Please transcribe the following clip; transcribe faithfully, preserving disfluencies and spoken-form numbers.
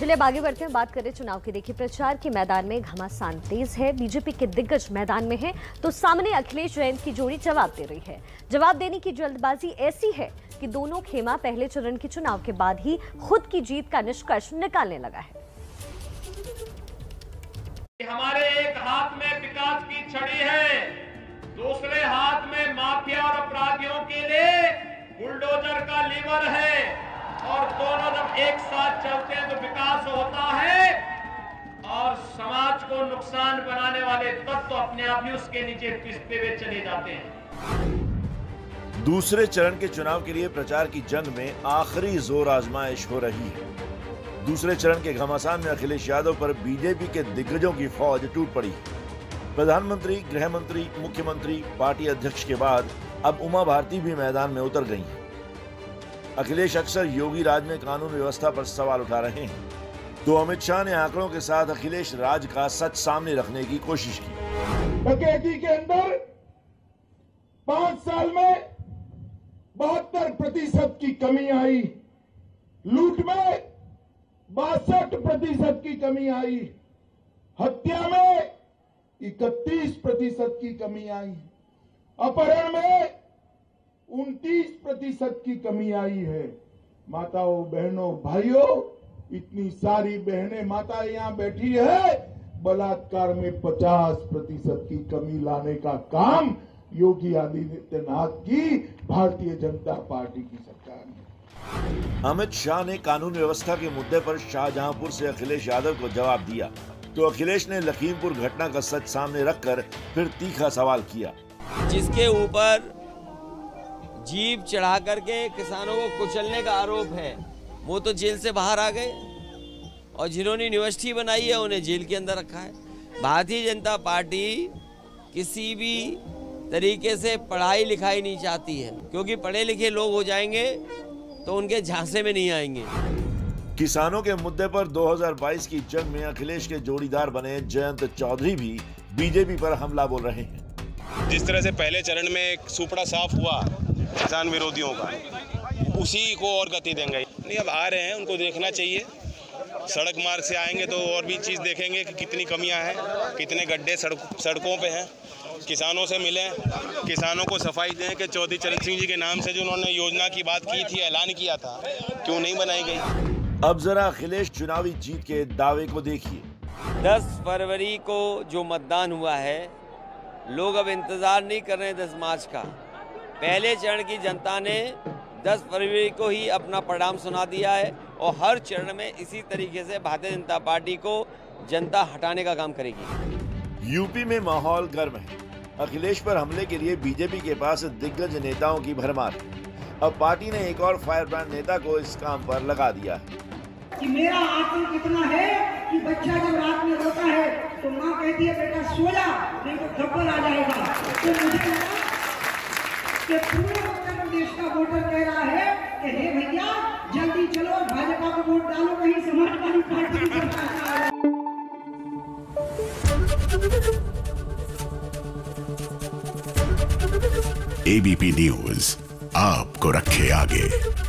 चलिए अब आगे बढ़ते हैं, बात करें चुनाव की। देखिए प्रचार के मैदान में घमासान तेज है, बीजेपी के दिग्गज मैदान में हैं, तो सामने अखिलेश जयंत की जोड़ी जवाब दे रही है। जवाब देने की जल्दबाजी ऐसी है कि दोनों खेमा पहले चरण के चुनाव के बाद ही खुद की जीत का निष्कर्ष निकालने लगा है। हमारे एक हाथ में विकास की छड़ी है, दूसरे हाथ में माफिया और अपराधियों के लिए बुलडोजर का लीवर है, और दोनों जब एक साथ चलते हैं तो विकास होता है और समाज को नुकसान बनाने वाले तत्व अपने आप ही उसके नीचे पिसते हुए चले जाते हैं। दूसरे चरण के चुनाव के लिए प्रचार की जंग में आखिरी जोर आजमाइश हो रही है। दूसरे चरण के घमासान में अखिलेश यादव पर बीजेपी के दिग्गजों की फौज टूट पड़ी। प्रधानमंत्री, गृह मंत्री, मुख्यमंत्री, पार्टी अध्यक्ष के बाद अब उमा भारती भी मैदान में उतर गई हैं। अखिलेश अक्सर योगी राज में कानून व्यवस्था पर सवाल उठा रहे हैं, तो अमित शाह ने आंकड़ों के साथ अखिलेश राज का सच सामने रखने की कोशिश की। बकेती के अंदर पांच साल में बहत्तर प्रतिशत की कमी आई, लूट में बासठ प्रतिशत की कमी आई, हत्या में इकतीस प्रतिशत की कमी आई, अपहरण में उनतीस प्रतिशत की कमी आई है। माताओं, बहनों, भाइयों, इतनी सारी बहनें माता यहाँ बैठी है, बलात्कार में पचास प्रतिशत की कमी लाने का काम योगी आदित्यनाथ की भारतीय जनता पार्टी की सरकार ने। अमित शाह ने कानून व्यवस्था के मुद्दे पर शाहजहांपुर से अखिलेश यादव को जवाब दिया, तो अखिलेश ने लखीमपुर घटना का सच सामने रखकर फिर तीखा सवाल किया। जिसके ऊपर जीप चढ़ा करके किसानों को कुचलने का आरोप है, वो तो जेल से बाहर आ गए, और जिन्होंने यूनिवर्सिटी बनाई है उन्हें जेल के अंदर रखा है। भारतीय जनता पार्टी किसी भी तरीके से पढ़ाई लिखाई नहीं चाहती है, क्योंकि पढ़े लिखे लोग हो जाएंगे तो उनके झांसे में नहीं आएंगे। किसानों के मुद्दे पर दो हज़ार बाईस की जंग में अखिलेश के जोड़ीदार बने जयंत चौधरी भी बीजेपी पर हमला बोल रहे हैं। जिस तरह से पहले चरण में सुपड़ा साफ हुआ किसान विरोधियों का, उसी को और गति देंगे। नहीं, अब आ रहे हैं, उनको देखना चाहिए। सड़क मार्ग से आएंगे तो और भी चीज देखेंगे कि कितनी कमियां हैं, कितने गड्ढे सड़क, सड़कों पे हैं। किसानों से मिलें, किसानों को सफाई दें कि चौधरी चरण सिंह जी के नाम से जो उन्होंने योजना की बात की थी, ऐलान किया था, क्यों नहीं बनाई गई। अब जरा अखिलेश चुनावी जीत के दावे को देखिए। दस फरवरी को जो मतदान हुआ है, लोग अब इंतजार नहीं कर रहे दस मार्च का। पहले चरण की जनता ने दस फरवरी को ही अपना परिणाम सुना दिया है, और हर चरण में इसी तरीके से भारतीय जनता पार्टी को जनता हटाने का काम करेगी। यूपी में माहौल गर्म है। अखिलेश पर हमले के लिए बीजेपी के पास दिग्गज नेताओं की भरमार। अब पार्टी ने एक और फायरब्रांड नेता को इस काम पर लगा दिया है। कि मेरा आतंक इतना है कि बच्चा जब रात में रोता है तो माँ कहती है बेटा सो जा, नहीं तो थप्पड़ आ जाएगा। तो मुझे कि पूरे उत्तर प्रदेश का वोटर कह रहा है कि हे भैया जल्दी चलो और भाजपा को वोट डालो, कहीं समाजवादी पार्टी की सरकार। एबीपी न्यूज आपको रखे आगे।